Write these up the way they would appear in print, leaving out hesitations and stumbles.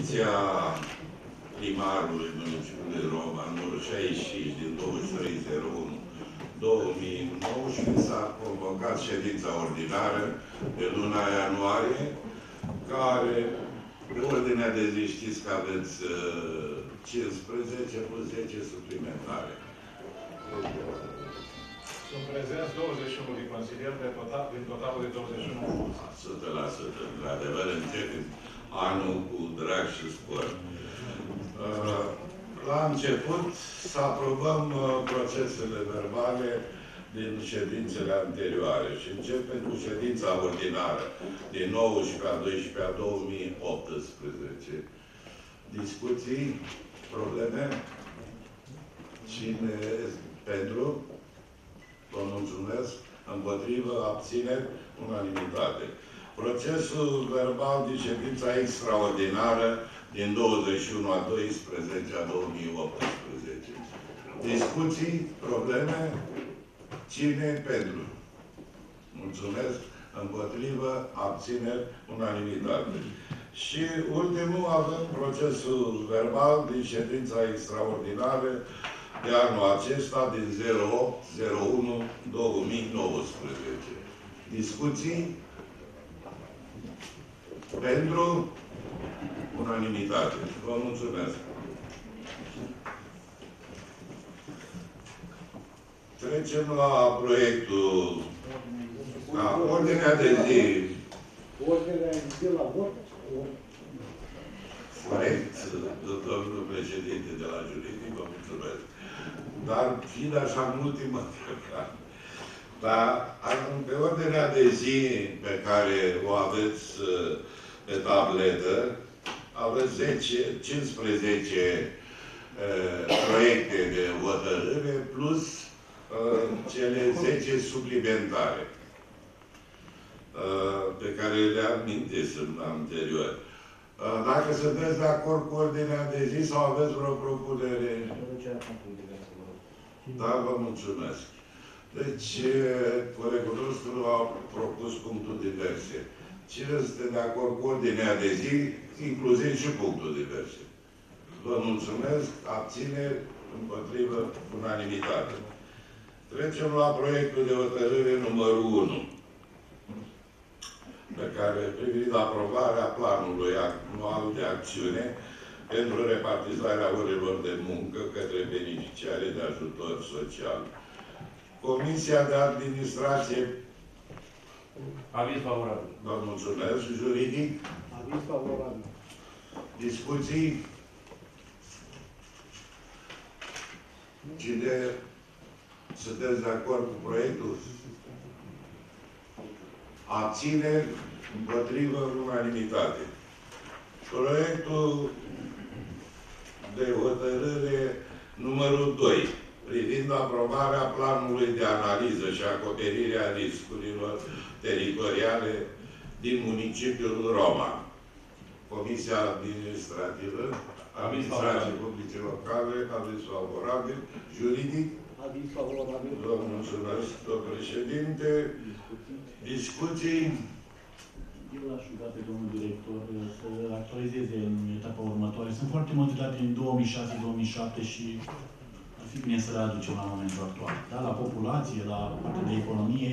poziția primarului municipiului Roba, numărul 65 din 23/01/2019, s-a convocat ședința ordinară de luna ianuarie, care, pe ordinea de zi, știți că aveți 15 plus 10 suplimentare. Sunt prezenți 21 de consilieri din totalul de 21. 100%, într-adevăr, începem anul cu drag și scor. La început să aprobăm procesele verbale din ședințele anterioare și începem cu ședința ordinară din 19/12/2018. Discuții, probleme? Cine pentru? Vă mulțumesc. Împotrivă, abțineri, unanimitate. Procesul verbal din ședința extraordinară din 21/12/2018. Discuții, probleme? Cine pentru? Mulțumesc. Împotrivă, abțineri, unanimitate. Și ultimul, avem procesul verbal din ședința extraordinară de anul acesta, din 08/01/2019. Discuții? Pentru? Unanimitate. Vă mulțumesc. Trecem la proiectul, la ordinea de zi. Ordinea de zi la vot? Corect, domnul președinte de la juridic, vă mulțumesc. Dar fiind așa în ultima treabă. Dar pe ordinea de zi pe care o aveți pe tabletă, aveți 15 proiecte de hotărâre plus cele 10 suplimentare pe care le-am mintit anterior. Dacă sunteți de acord cu ordinea de zi sau aveți vreo propunere? Da, vă mulțumesc. Deci, colegul nostru a propus punctul diverse. Cine este de acord cu ordinea de zi, inclusiv și punctul diverse? Vă mulțumesc. Abțineri, împotrivă, unanimitate. Trecem la proiectul de hotărâre numărul 1. Pe care, privind aprobarea planului anual de acțiune pentru repartizarea orelor de muncă către beneficiarii de ajutor social. Comisia de Administrație. Aviz favorabil. Vă mulțumesc. Juridic. Aviz favorabil. Discuții? Cine? Sunteți de acord cu proiectul? Abțineri, împotrivă, unanimitate. Proiectul de hotărâre numărul 2, privind aprobarea planului de analiză și acoperirea riscurilor teritoriale din municipiul Roma. Comisia Administrativă, Administrație Publice Locale, aviz favorabil, juridic. Aviz favorabil. Vă mulțumesc, domnule președinte. Discuții? Eu l-aș ruga pe domnul director să actualizeze în etapa următoare. Sunt foarte multe date din 2006-2007 și ar fi bine să le aducem la momentul actual. Da? La populație, la partea de economie.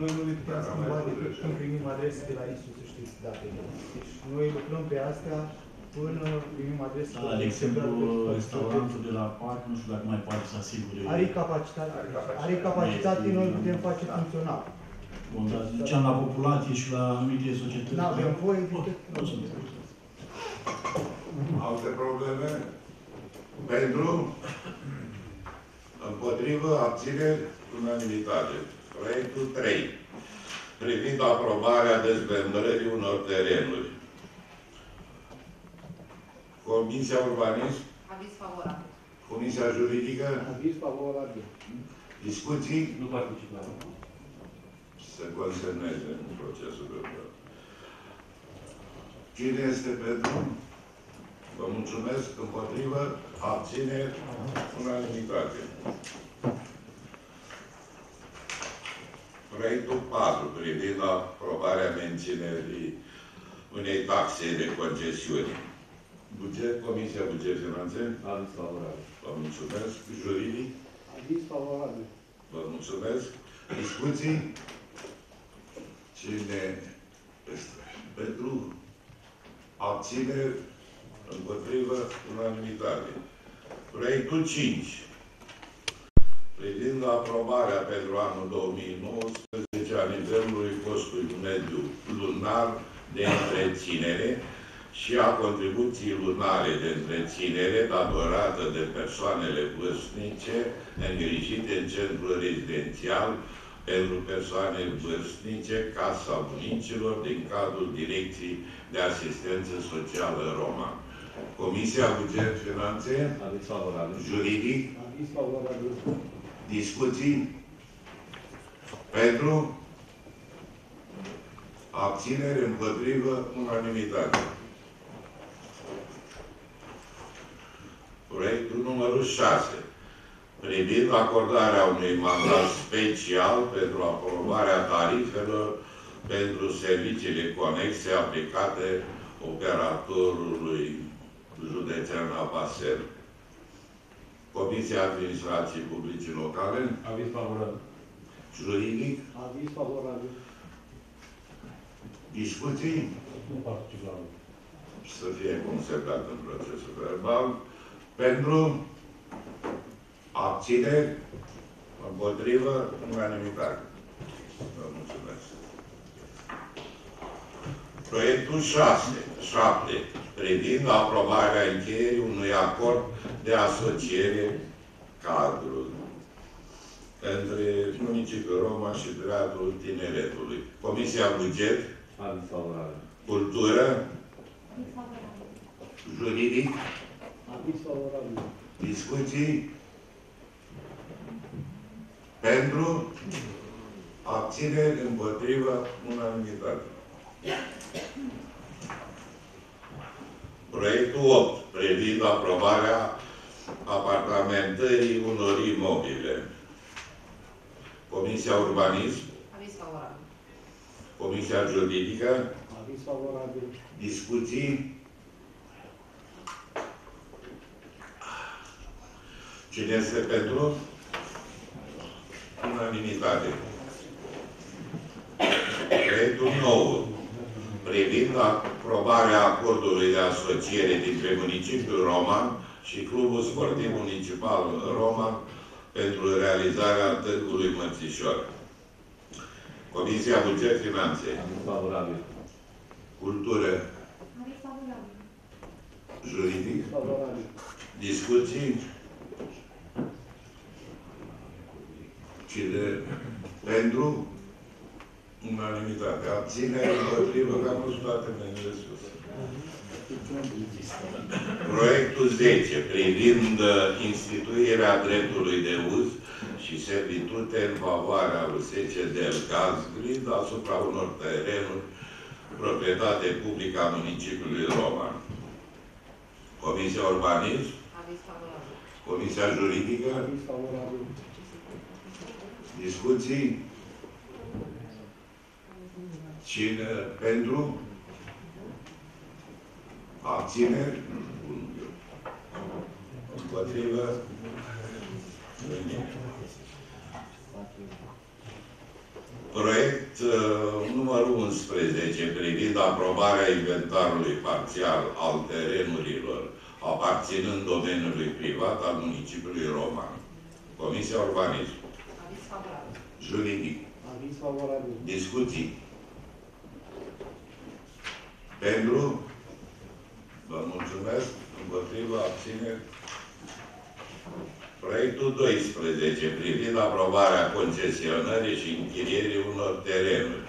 Noi nu le putem să nu primim adrese de la ISU, să știți datele. Deci noi lucrăm pe astea până primim adrese. Da, de exemplu, restaurantul de la Parc, nu știu dacă mai poate să asigure. Are capacitate, noi putem face funcțional. Bun, dar ziceam la populație și la anumite societăți. Da, avem voie. Alte probleme? Pentru? Împotrivă, abțineri, unanimitate. Proiectul 3. Privind aprobarea dezmembrării unor terenuri. Comisia Urbanism. Aviz favorabil. Comisia Juridică. Aviz favorabil. Discuții? Nu participă. Se consemneze în procesul verbal. Cine este pentru? Vă mulțumesc. Împotrivă, abțineri, unanimitate. Proiectul 4, privind aprobarea menținerii unei taxe de concesiune. Buget, Comisia Buget Finanțe? Aviz favorabil. Vă mulțumesc. Juridic? Aviz favorabil. Vă mulțumesc. Discuții? Cine este pentru? Abține? Împotrivă? Unanimitate. Proiectul 5. Privind aprobarea pentru anul 2019 a nivelului costului mediu lunar de întreținere și a contribuției lunare de întreținere datorată de persoanele vârstnice îngrijite în centru rezidențial pentru persoane vârstnice, Casa Bunicilor, din cadrul Direcției de Asistență Socială Roma. Comisia Buget Finanțe? Aviz favorabil. Juridic? Aviz favorabil. Discuții? Pentru? Abținere? Împotrivă? Unanimitate. Proiectul numărul 6. Privind acordarea unui mandat special pentru aprobarea tarifelor pentru serviciile conexe aplicate operatorului județean Abaser. Comisia Administrației Publice Locale. Aviz favorabil. Juridic. Aviz favorabil. Discuții? Nu participăm. Să fie consemnat în procesul verbal. Pentru abțineri, împotrivă, unanimitate. Vă mulțumesc. Proiectul 7. Privind aprobarea încheierii unui acord de asociere cadru între municipiul Roma și Teatrul Tineretului. Comisia Buget. Aviz favorabil. Cultură. Aviz favorabil. Juridic. Aviz favorabil. Discuții. Pentru. Abțineri, împotrivă, unanimitate. Proiectul 8. Privind aprobarea apartamentării unor imobile. Comisia Urbanism. Aviz favorabil. Comisia Juridică. Aviz favorabil. Discuții. Cine este pentru? Unanimitate. Proiectul 9. Privind aprobarea acordului de asociere dintre municipiul Roman și Clubul Sportiv Municipal Roman pentru realizarea târgului Mărțișor. Comisia Buget Finanțe. Aviz favorabil. Cultură. Aviz favorabil. Juridic. Aviz favorabil. Discuții. Cine pentru? Unanimitate. Abținere, împotrivă, că am văzut toate mâinile sus. Proiectul 10. Privind instituirea dreptului de uz și servitute în favoarea USCD del Gaz Grid asupra unor terenuri proprietate publică a municipiului Roman. Comisia Urbanism. Aviz favorabil. Comisia Juridică. Aviz favorabil. Discuții. Cine pentru? Abțineri? Împotrivă? Proiect numărul 11. Privind aprobarea inventarului parțial al terenurilor aparținând domeniului privat al municipiului Roman. Comisia Urbanism. Aviz favorabil. Juridic. Aviz favorabil. Discuții. Pentru, vă mulțumesc, împotriva, abțineri. Proiectul 12. Privind aprobarea concesionării și închirierii unor terenuri.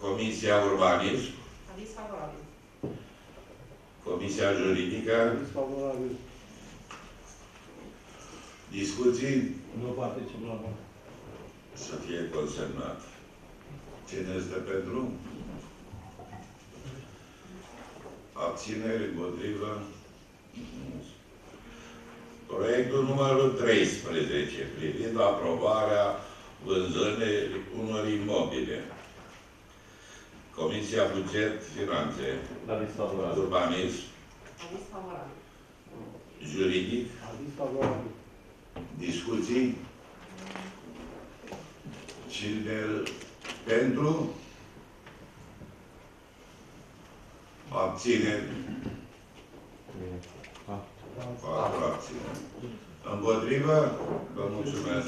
Comisia Urbanism. Aviz favorabil. Comisia Juridică. Aviz favorabil. Discuții. Nu particip la vot. Să fie consemnat. Cine este pentru? Abțineri, împotrivă. Proiectul numărul 13. Privind aprobarea vânzările unor imobile. Comisia Buget, Finanțe, Urbanism, Juridic, Discuții, cine pentru, abțineri, 4 abțineri. Împotrivă, vă mulțumesc.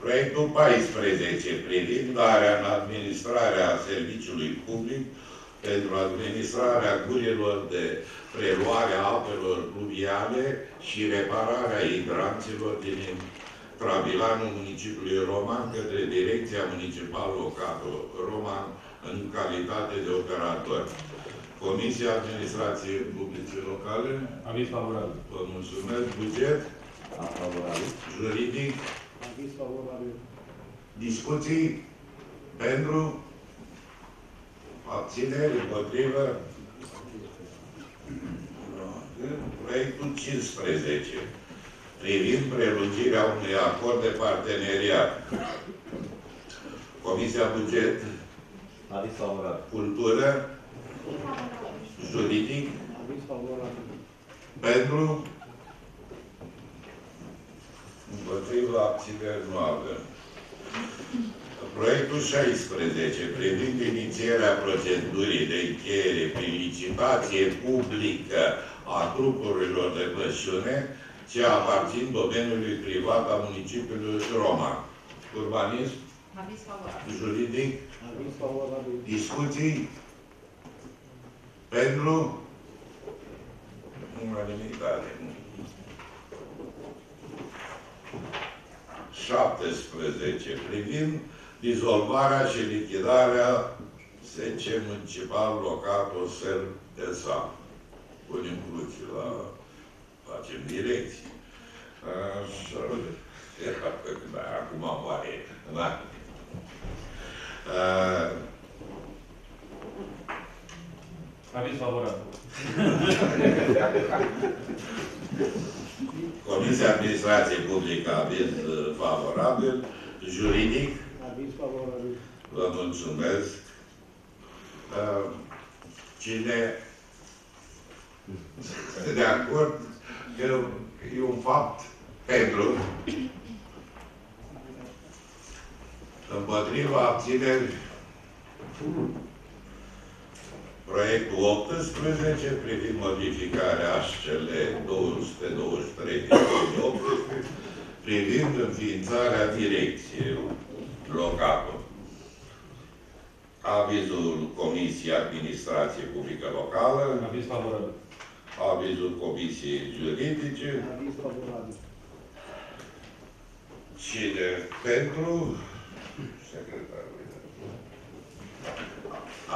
Proiectul 14, privind darea în administrarea serviciului public pentru administrarea gurilor de preluare a apelor pluviale și repararea hidranților din Trabilanul municipiului Roman către Direcția Municipală Locatul Roman în calitate de operator. Comisia Administrației Publice Locale. Avis favorabil. Vă mulțumesc. Buget. Favorabil. Juridic. Avis favorabil. Discuții. Pentru. Abțineri. Împotrivă. Proiectul 15. Privind prelungirea unui acord de parteneriat. Comisia Buget. Avis favorabil. Cultură. Juridic. Pentru. Împotriva, abțineri nu avem. Proiectul 16, privind inițierea procedurii de încheiere prin licitație publică a trupurilor de pășune ce aparțin domeniului privat a municipiului Roma. Urbanism. Avis favorabil. Juridic. Avis favorabil. Discuții. Pentru unanimitate. 17. Privind dizolvarea și lichidarea SC Municipal Locatul SER-SA. Punem cruci la... facem direcții. Așa... Acum apare... Avis favorabil. Comisia Administrației Publică, aviz favorabil. Juridic. Aviz favorabil. Vă mulțumesc. Cine este de acord? E un fapt pentru. Împotriva, abțineri. Proiectul 18, privind modificarea ASCL 223-2018, privind înființarea direcției locală. Avizul Comisiei Administrație Publică Locală. Aviz favorabil. Avizul Comisiei Juridice. Aviz favorabil. Cine pentru? Secretarul.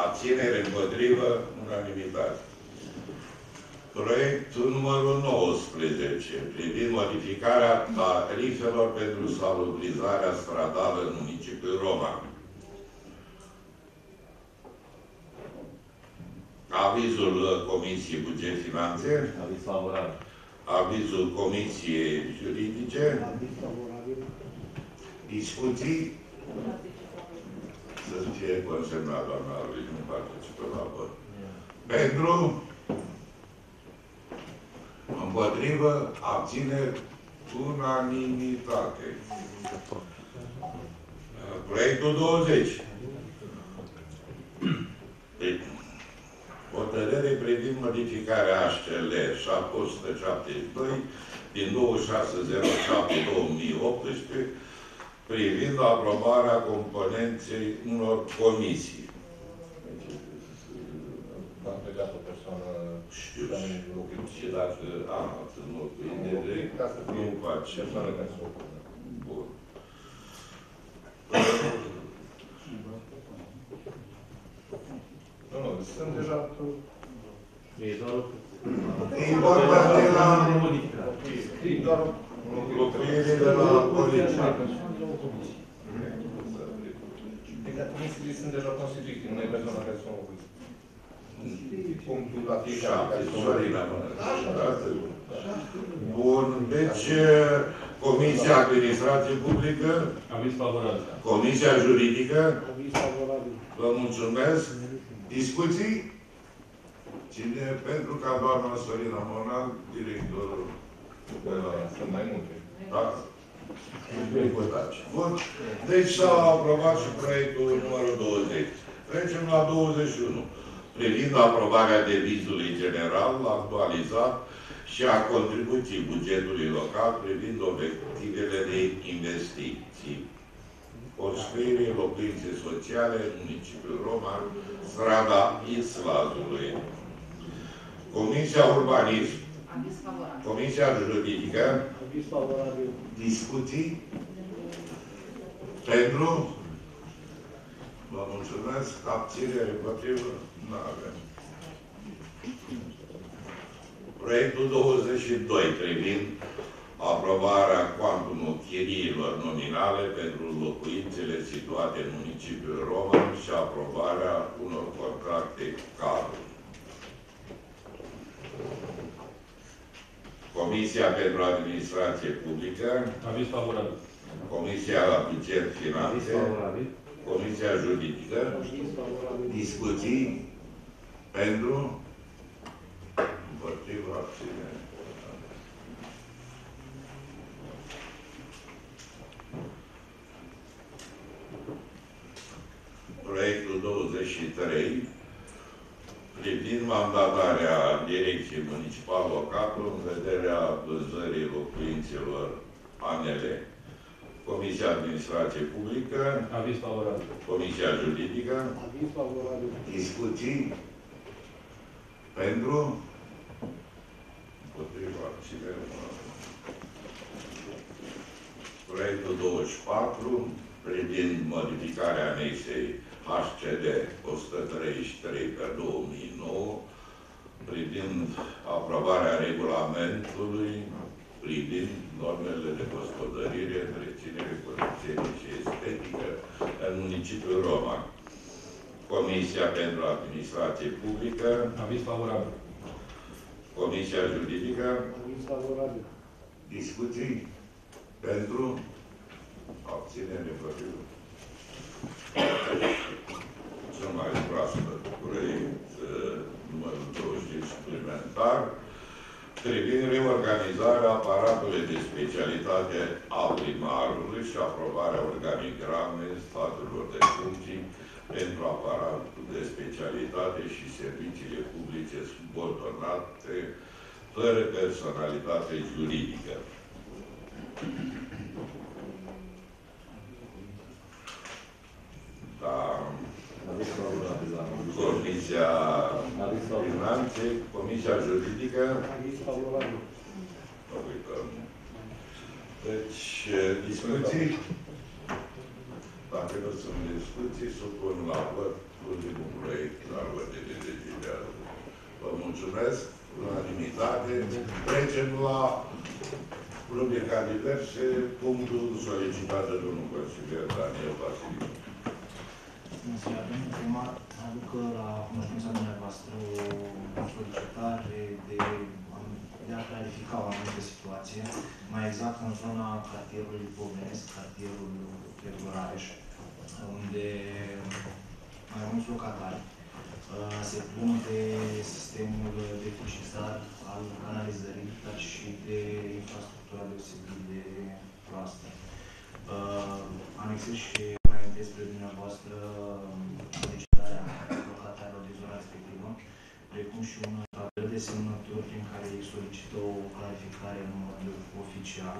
Abținere, împotrivă, unanimitate. Proiectul numărul 19, privind modificarea tarifelor pentru salubrizarea stradală în municipiul Roman. Avizul Comisiei Buget Finanțe. Aviz favorabil. Avizul Comisiei Juridice. Aviz favorabil. Discuții. Să fie consemnat, doamna lui, nu participă la vot. Pentru, împotrivă, abțineri, unanimitate. Proiectul 20. Hotărâre privind modificarea ASCL 772 din 26.07.2018 privind aprobarea componenței unor comisii. Am plecat o persoană... Știu, și dacă am atât mult cu idei, nu faci persoană care să o pună. Bun. Nu, nu, sunt deja... E vorba de la... Doar locuiere de la poliție. Exact, comisiile sunt deja constituite, nu e persoana care sunt locuite. Punctul la fiecare care sunt locuite. Bun, deci Comisia Administrație Publică? Aviz favorabil. Comisia Juridică? Aviz favorabil. Vă mulțumesc. Discuții? Cine pentru ca doamna Sorina Monal, directorul de la... Sunt mai multe. Da. Deci s-a aprobat și proiectul numărul 20. Trecem la 21. Privind aprobarea devizului general, actualizat și a contribuției bugetului local privind obiectivele de investiții. Construire locuințe sociale, municipiul Roman, strada Islazului. Comisia Urbanism. Comisia Juridică. Discuții. Pentru. Vă mulțumesc. Abținere împotrivă. Nu avem. Proiectul 22 privind aprobarea cuantumului chiriilor nominale pentru locuințele situate în municipiul Roman și aprobarea unor contracte cadru. Comisia pentru Administrație Publică. Aviz favorabil. Comisia la Buget Finanțe. Comisia Juridică. Discuții pentru împotriva abținere. Proiectul 23 privind mandatarea Direcției Municipale Locatul în vederea vânzării locuințelor ANL. Comisia Administrație Publică. Aviz favorabil. Comisia Juridică. Aviz favorabil. Discuții pentru împotriva abținere. Proiectul 24 privind modificarea anexei HCD 133/2009 privind aprobarea regulamentului privind normele de gospodărire, întreținere, curățenie și estetică în municipiul Roman. Comisia pentru Administrație Publică. Aviz favorabil. Comisia Juridică. Aviz favorabil. Discuții pentru abținere împotrivă. Cel mai proaspăt proiect numărul 20 suplimentar privind reorganizarea aparatului de specialitate a primarului și aprobarea organigramei staturilor de funcții pentru aparatul de specialitate și serviciile publice subordonate fără personalitate juridică. Da. Comisia Finanțe, Comisia Juridică. Deci, discuții. Dacă nu sunt discuții, supun la vot ultimul proiect al ordinii de zi de azi. Vă mulțumesc, unanimitate. Trecem la rubrica diverse, punctul solicitat de domnul consilier Daniel Faciliciu. Mulțumesc, domnul primar, aducă la cunoștința dumneavoastră o solicitare de a clarifica o anumită situație, mai exact în zona cartierului Povenesc, cartierul Petru Rareș, unde mai mulți locatari se plâng de sistemul de fluxizar al canalizării, dar și de infrastructura deosebit de proastă. Anexez și despre dumneavoastră solicitarea locatarilor de zona respectivă, precum și un tabel de semnături prin care ei solicită o clarificare în mod oficial,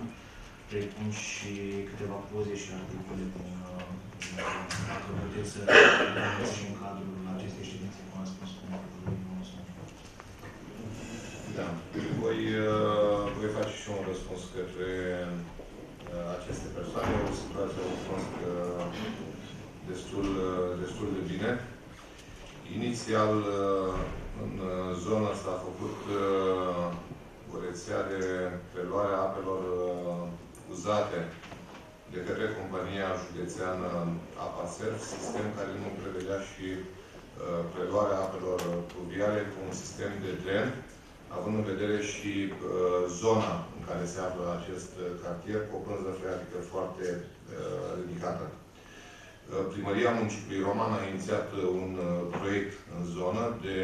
precum și câteva poze și articole din dacă puteți să vedeți și în cadrul acestei ședințe, cum a spus colegul nostru. Da. Voi face și un răspuns către aceste persoane, o situație o cunosc destul de bine. Inițial, în zona asta a făcut o rețea de preluare a apelor uzate de către compania județeană APASERV, sistem care nu prevedea și preluarea apelor pluviale cu un sistem de dren, având în vedere și zona în care se află în acest cartier, cu o pânză freatică foarte ridicată. Primăria Municipiului Roman a inițiat un proiect în zonă de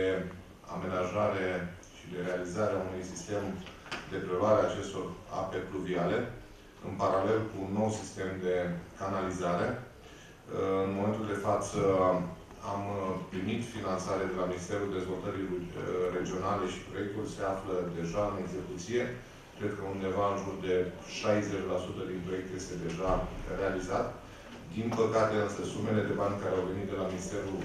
amenajare și de realizare a unui sistem de preluare a acestor ape pluviale, în paralel cu un nou sistem de canalizare. În momentul de față am primit finanțare de la Ministerul Dezvoltării Regionale și proiectul se află deja în execuție. Cred că undeva în jur de 60% din proiect este deja realizat. Din păcate, însă, sumele de bani care au venit de la Ministerul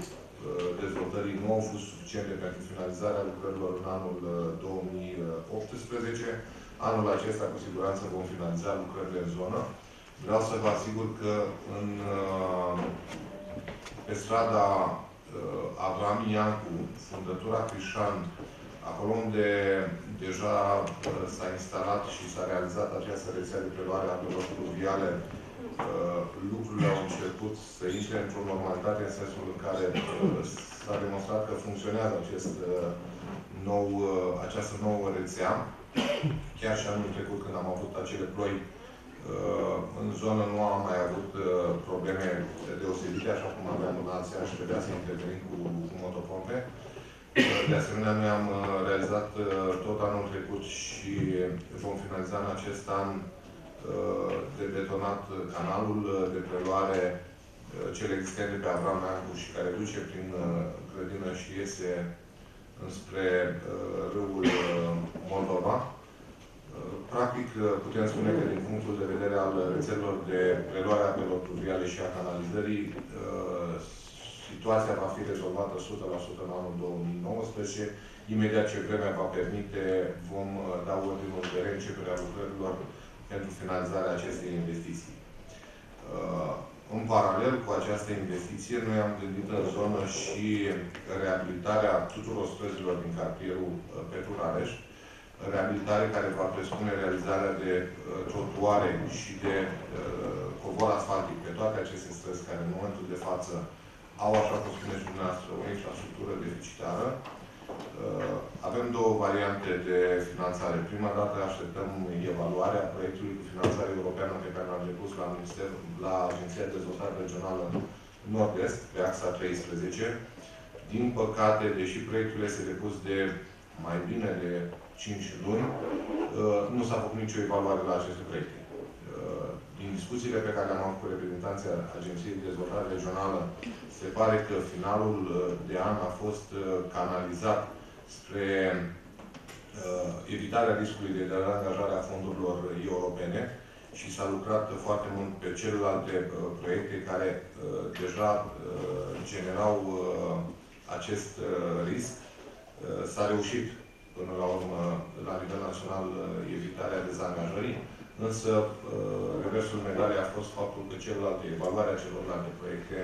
Dezvoltării nu au fost suficiente pentru finalizarea lucrărilor în anul 2018. Anul acesta, cu siguranță, vom finaliza lucrările în zonă. Vreau să vă asigur că pe strada Avram Iancu, Fundatura Crișan, acolo unde deja s-a instalat și s-a realizat această rețea de preluare a apelor pluviale, lucrurile au început să intre într-o normalitate în sensul în care s-a demonstrat că funcționează această nouă rețea. Chiar și anul trecut, când am avut acele ploi în zonă, nu am mai avut probleme deosebite, așa cum aveam în alții ani și trebuia să intervenim cu motopompe. De asemenea, noi am realizat tot anul trecut și vom finaliza în acest an de betonat canalul de preluare, cel existent pe Avram Neacuș și care duce prin grădină și iese înspre râul Moldova. Practic, putem spune că din punctul de vedere al rețelelor de preluare a apelor pluviale și a canalizării, situația va fi rezolvată 100% în anul 2019. Imediat ce vremea va permite, vom da ordinul de reînceperea lucrărilor pentru finalizarea acestei investiții. În paralel cu această investiție, noi am gândit în zonă și reabilitarea tuturor străzilor din cartierul Petru Rareș, reabilitare care va presupune realizarea de trotuare și de covor asfaltic pe toate aceste străzi care în momentul de față au, așa cum spuneți dumneavoastră, o infrastructură deficitară. Avem două variante de finanțare. Prima dată așteptăm evaluarea proiectului cu finanțare europeană pe care l-am depus la Agenția de Dezvoltare Regională Nord-Est, pe axa 13. Din păcate, deși proiectul este depus de mai bine de 5 luni, nu s-a făcut nicio evaluare la aceste proiecte. Din discuțiile pe care le-am avut cu reprezentanții Agenției de Dezvoltare Regională, se pare că finalul de an a fost canalizat spre evitarea riscului de derangajare a fondurilor europene și s-a lucrat foarte mult pe celelalte proiecte care deja generau acest risc. S-a reușit până la urmă, la nivel național, evitarea dezangajării. Însă, reversul medalei a fost faptul că evaluarea celorlalte proiecte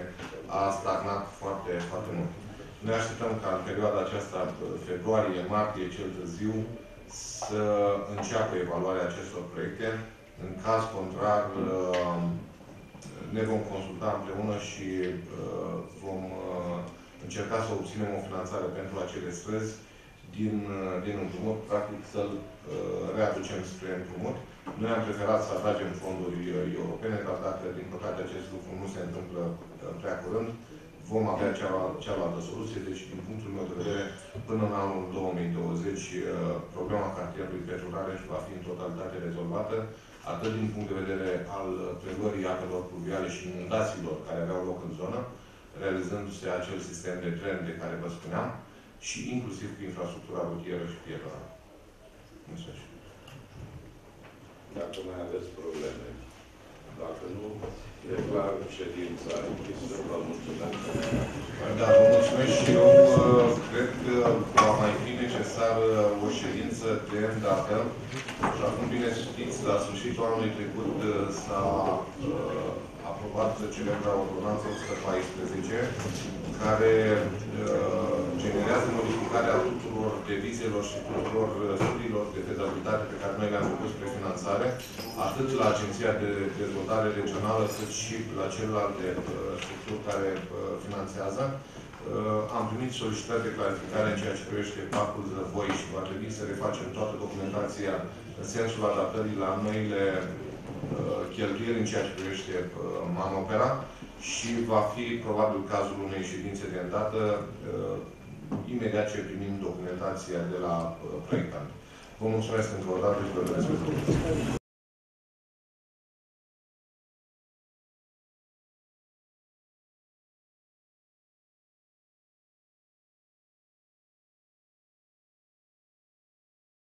a stagnat foarte, foarte mult. Noi așteptăm ca în perioada aceasta, februarie-martie, cel târziu, să înceapă evaluarea acestor proiecte. În caz contrar, ne vom consulta împreună și vom încerca să obținem o finanțare pentru acele străzi din împrumut, practic să-l readucem spre împrumut. Noi am preferat să atragem fonduri europene, dar dacă, din păcate, acest lucru nu se întâmplă prea curând, vom avea cealaltă soluție. Deci, din punctul meu de vedere, până în anul 2020, problema cartierului Petru Rareș va fi în totalitate rezolvată, atât din punct de vedere al preluării apelor pluviale și inundațiilor care aveau loc în zonă, realizându-se acel sistem de tren de care vă spuneam, și inclusiv cu infrastructura rutieră și pietonală. Mulțumesc. Dacă mai aveți probleme, dacă nu, declar ședința închisă. Vă mulțumesc. Da, vă mulțumesc și eu. Cred că va mai fi necesară o ședință de îndată. Și acum, bine știți, la sfârșitul anului trecut s-a aprobat celebra ordonanță 114, care generează modificarea tuturor devizelor și tuturor studiilor de fezabilitate pe care noi le-am făcut spre finanțare, atât la Agenția de Dezvoltare Regională, cât și la celelalte structuri care finanțează. Am primit solicitări de clarificare în ceea ce privește Parcul Zăvoi și va trebui să refacem toată documentația în sensul adaptării la noile cheltuieli în ceea ce privește manopera și va fi probabil cazul unei ședințe de îndată imediat ce primim documentația de la proiectant. Vă mulțumesc încă o dată și vă mulțumesc.